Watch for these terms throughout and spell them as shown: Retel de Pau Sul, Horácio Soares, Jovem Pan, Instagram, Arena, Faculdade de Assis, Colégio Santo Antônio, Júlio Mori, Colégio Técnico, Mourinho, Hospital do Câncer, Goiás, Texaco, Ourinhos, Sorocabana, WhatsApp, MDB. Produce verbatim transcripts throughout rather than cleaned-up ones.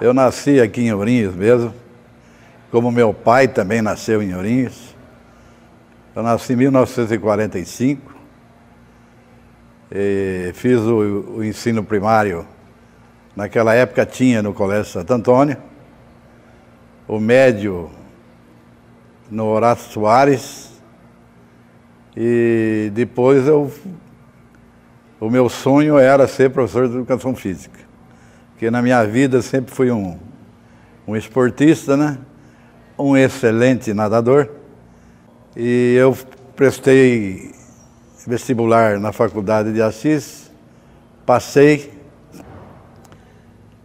Eu nasci aqui em Ourinhos mesmo, como meu pai também nasceu em Ourinhos. Eu nasci em mil novecentos e quarenta e cinco, e fiz o, o ensino primário, naquela época tinha no Colégio Santo Antônio, o médio no Horácio Soares, e depois eu, o meu sonho era ser professor de educação física. Porque na minha vida sempre fui um, um esportista, né? Um excelente nadador. E eu prestei vestibular na Faculdade de Assis, passei,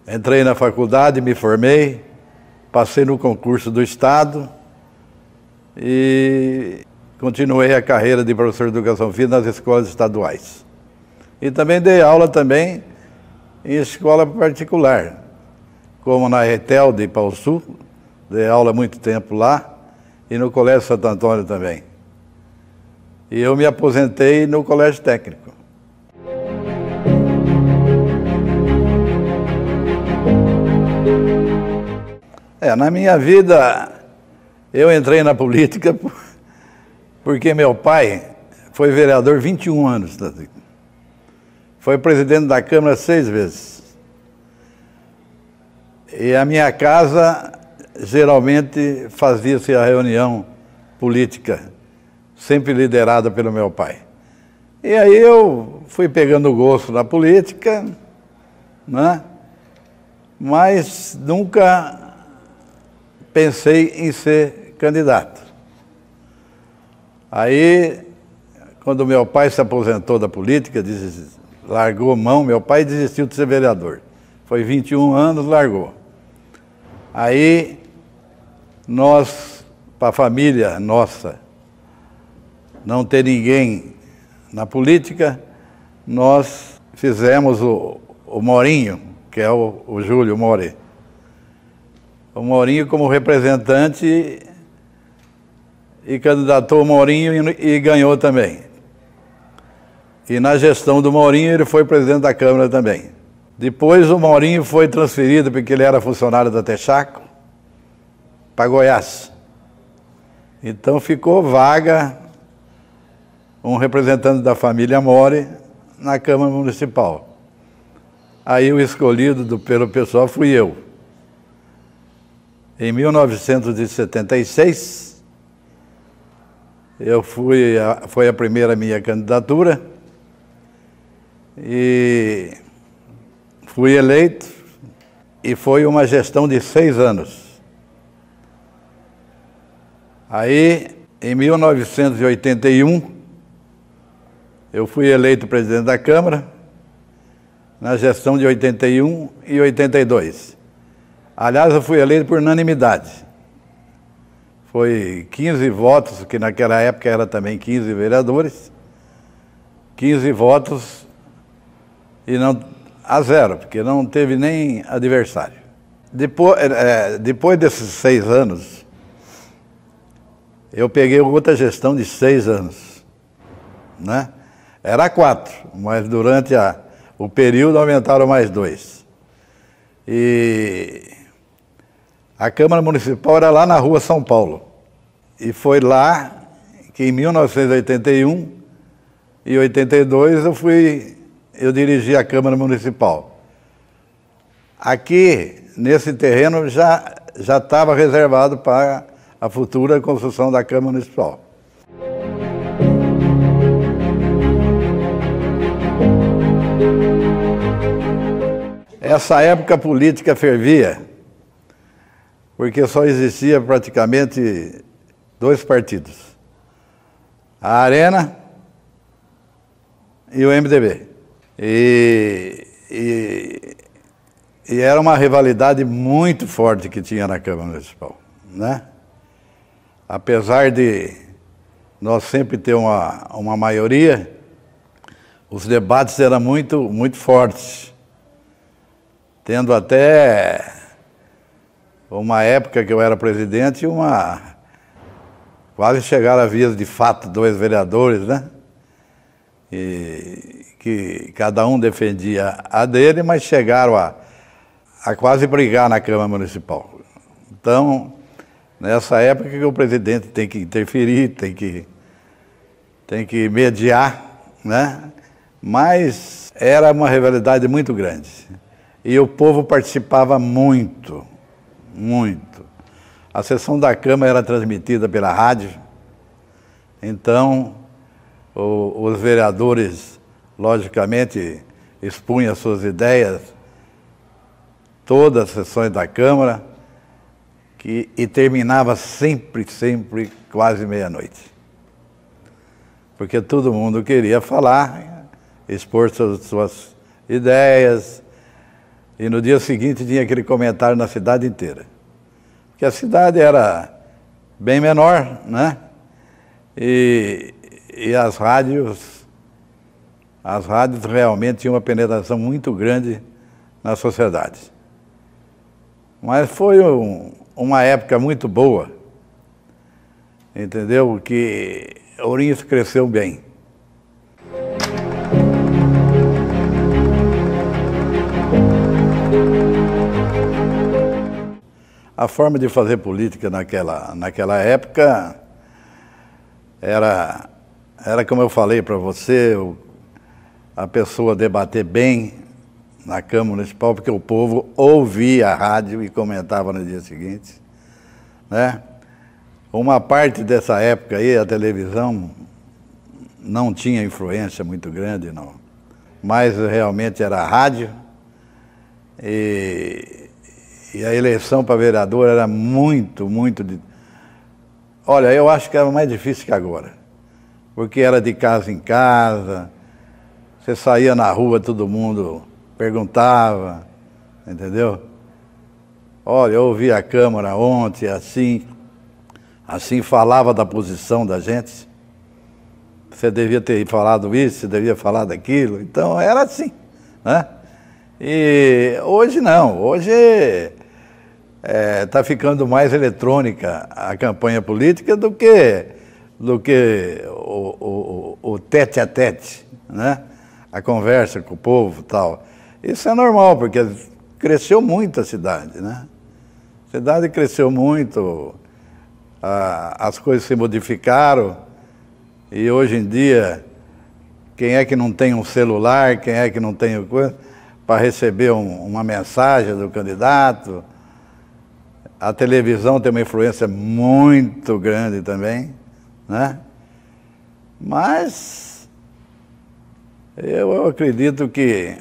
entrei na faculdade, me formei, passei no concurso do Estado e continuei a carreira de professor de educação física nas escolas estaduais. E também dei aula também em escola particular, como na Retel de Pau Sul, dei aula há muito tempo lá, e no Colégio Santo Antônio também. E eu me aposentei no Colégio Técnico. É, na minha vida, eu entrei na política porque meu pai foi vereador vinte e um anos. Foi presidente da Câmara seis vezes. E a minha casa, geralmente, fazia-se a reunião política, sempre liderada pelo meu pai. E aí eu fui pegando gosto na política, né? Mas nunca pensei em ser candidato. Aí, quando meu pai se aposentou da política, disse, largou mão, meu pai desistiu de ser vereador. Foi vinte e um anos, largou. Aí, nós, para a família nossa, não ter ninguém na política, nós fizemos o, o Mourinho, que é o, o Júlio Mori. O Mourinho como representante e candidatou o Mourinho e, e ganhou também. E na gestão do Mourinho ele foi presidente da Câmara também. Depois o Mourinho foi transferido, porque ele era funcionário da Texaco, para Goiás. Então ficou vaga um representante da família Mori na Câmara Municipal. Aí o escolhido do, pelo pessoal fui eu. Em mil novecentos e setenta e seis, eu fui, foi a primeira minha candidatura. E fui eleito e foi uma gestão de seis anos. Aí, em mil novecentos e oitenta e um, eu fui eleito presidente da Câmara, na gestão de oitenta e um e oitenta e dois. Aliás, eu fui eleito por unanimidade. Foi quinze votos, que naquela época era também quinze vereadores, quinze votos. E não, a zero, porque não teve nem adversário. Depois, é, depois desses seis anos, eu peguei outra gestão de seis anos, né? Era quatro, mas durante a, o período aumentaram mais dois. E a Câmara Municipal era lá na Rua São Paulo. E foi lá que em mil novecentos e oitenta e um e oitenta e dois eu fui... eu dirigi a Câmara Municipal. Aqui, nesse terreno, já já estava reservado para a futura construção da Câmara Municipal. Essa época a política fervia, porque só existia praticamente dois partidos, a Arena e o M D B. E E, e era uma rivalidade muito forte que tinha na Câmara Municipal, né? Apesar de nós sempre ter uma, uma maioria, os debates eram muito, muito fortes. Tendo até uma época que eu era presidente, uma quase chegaram a vias de fato dois vereadores, né? E que cada um defendia a dele, mas chegaram a, a quase brigar na Câmara Municipal. Então, nessa época que o presidente tem que interferir, tem que, tem que mediar, né? Mas era uma rivalidade muito grande. E o povo participava muito, muito. A sessão da Câmara era transmitida pela rádio, então o, os vereadores, logicamente, expunham suas ideias, todas as sessões da Câmara, que, e terminava sempre, sempre, quase meia-noite. Porque todo mundo queria falar, expor suas, suas ideias, e no dia seguinte tinha aquele comentário na cidade inteira. Porque a cidade era bem menor, né? E, e as rádios, as rádios realmente tinham uma penetração muito grande na sociedade. Mas foi um, uma época muito boa, entendeu? Que Ourinhos cresceu bem. A forma de fazer política naquela, naquela época era, era, como eu falei para você, o, a pessoa debater bem na Câmara Municipal, porque o povo ouvia a rádio e comentava no dia seguinte, né? Uma parte dessa época aí, a televisão não tinha influência muito grande, não. Mas realmente era a rádio e... E a eleição para vereador era muito, muito... De... Olha, eu acho que era mais difícil que agora. Porque era de casa em casa, você saía na rua, todo mundo perguntava, entendeu? Olha, eu ouvi a Câmara ontem, assim, assim falava da posição da gente. Você devia ter falado isso, você devia falar daquilo. Então, era assim, né? E hoje não, hoje... Está é, ficando mais eletrônica a campanha política do que, do que o, o, o tete a tete, né? A conversa com o povo e tal. Isso é normal, porque cresceu muito a cidade, né? A cidade cresceu muito, a, as coisas se modificaram e hoje em dia, quem é que não tem um celular, quem é que não tem coisa para receber um, uma mensagem do candidato? A televisão tem uma influência muito grande também, né? Mas eu acredito que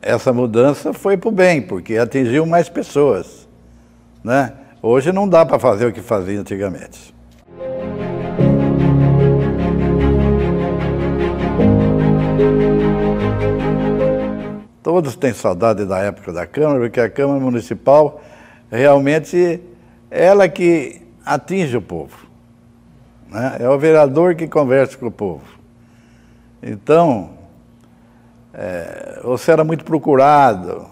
essa mudança foi para o bem, porque atingiu mais pessoas, né? Hoje não dá para fazer o que fazia antigamente. Todos têm saudade da época da Câmara, porque a Câmara Municipal... Realmente, ela que atinge o povo, né? É o vereador que conversa com o povo. Então, é, você era muito procurado.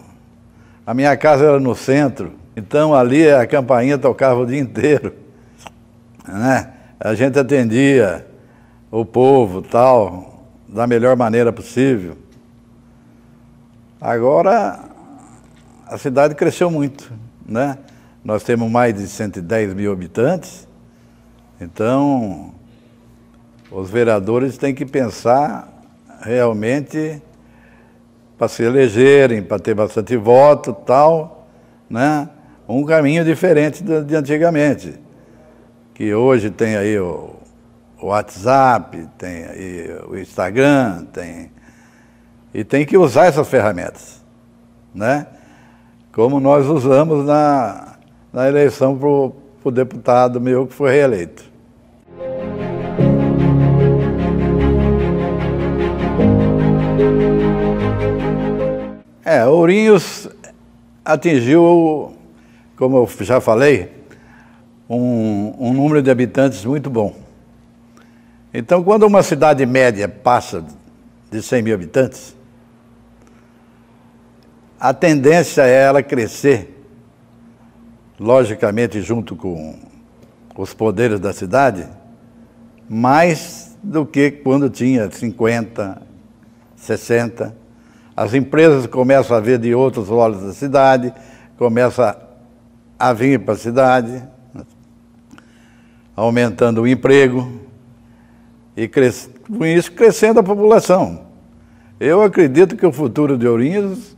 A minha casa era no centro, então ali a campainha tocava o dia inteiro, né? A gente atendia o povo, tal, da melhor maneira possível. Agora, a cidade cresceu muito, né? Nós temos mais de cento e dez mil habitantes, então os vereadores têm que pensar realmente para se elegerem, para ter bastante voto e tal, né? Um caminho diferente do, de antigamente, que hoje tem aí o, o WhatsApp, tem aí o Instagram, tem, e tem que usar essas ferramentas, né? Como nós usamos na, na eleição para o deputado meu que foi reeleito. É, Ourinhos atingiu, como eu já falei, um, um número de habitantes muito bom. Então, quando uma cidade média passa de cem mil habitantes, a tendência é ela crescer, logicamente, junto com os poderes da cidade, mais do que quando tinha cinquenta, sessenta. As empresas começam a ver de outros olhos da cidade, começam a vir para a cidade, aumentando o emprego e cres... com isso crescendo a população. Eu acredito que o futuro de Ourinhos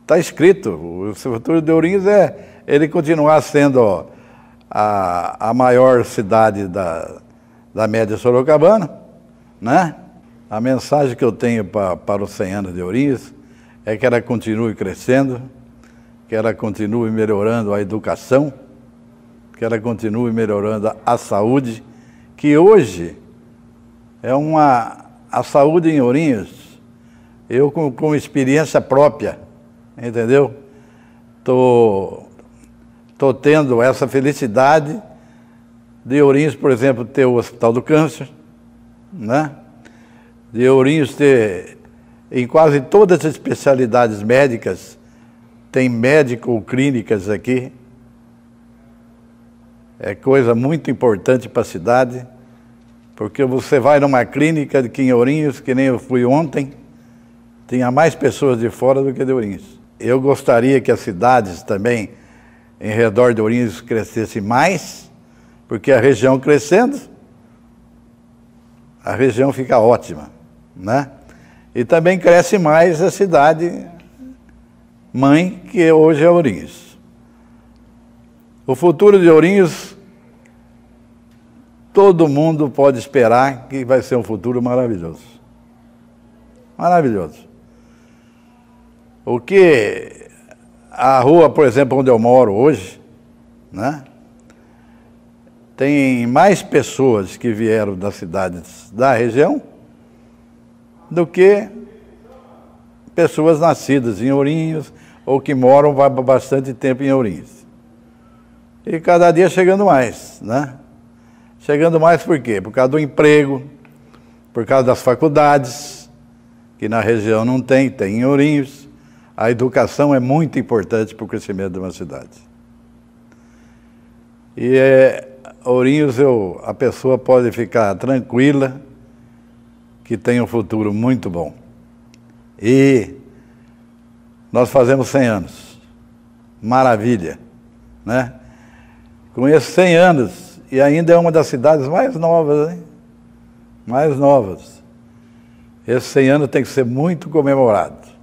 está escrito. O futuro de Ourinhos é ele continuar sendo ó, a, a maior cidade da, da média Sorocabana, né? A mensagem que eu tenho para, para os cem anos de Ourinhos é que ela continue crescendo, que ela continue melhorando a educação, que ela continue melhorando a saúde, que hoje é uma... A saúde em Ourinhos, eu com, com experiência própria, entendeu? Tô, tô tendo essa felicidade de Ourinhos, por exemplo, ter o Hospital do Câncer, né? De Ourinhos ter, em quase todas as especialidades médicas, tem médico ou clínicas aqui. É coisa muito importante para a cidade, porque você vai numa clínica de em Ourinhos, que nem eu fui ontem, tinha mais pessoas de fora do que de Ourinhos. Eu gostaria que as cidades também, em redor de Ourinhos, crescessem mais, porque a região crescendo, a região fica ótima, né? E também cresce mais a cidade mãe, que hoje é Ourinhos. O futuro de Ourinhos, todo mundo pode esperar que vai ser um futuro maravilhoso. Maravilhoso. O que a rua, por exemplo, onde eu moro hoje, né? Tem mais pessoas que vieram das cidades da região do que pessoas nascidas em Ourinhos ou que moram há bastante tempo em Ourinhos. E cada dia chegando mais, né? Chegando mais por quê? Por causa do emprego, por causa das faculdades, que na região não tem, tem em Ourinhos. A educação é muito importante para o crescimento de uma cidade. E é... Ourinhos, eu, a pessoa pode ficar tranquila que tem um futuro muito bom. E nós fazemos cem anos. Maravilha, né? Com esses cem anos, e ainda é uma das cidades mais novas, hein? Mais novas. Esses cem anos tem que ser muito comemorado.